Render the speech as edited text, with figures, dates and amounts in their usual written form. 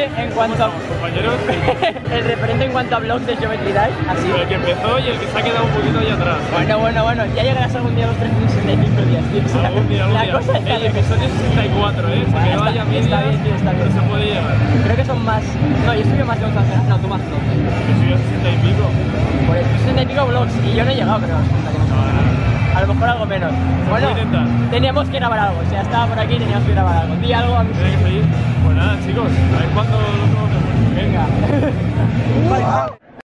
referente en cuanto a... compañeros? El referente en cuanto a blogs de Geometry Dash, así. El que empezó y el que se ha quedado un poquito allá atrás. Bueno, ya llegarás algún día a los 365 días, tío. Algún día. Cosa está... El episodio 64, ¿eh? Se quedó allá mismo. Está bien, tío, está bien. Pero se puede llevar. Creo que son más... No, yo estuve más de 11 años. No, tú más de 12. Yo estuve a 60 y pico. Pues 60 y pico blogs y yo no he llegado, creo. A lo mejor algo menos. Bueno, teníamos que grabar algo, o sea, estaba por aquí y teníamos que grabar algo. Di algo a mí. Pues nada, chicos, a ver cuándo lo probamos. Venga.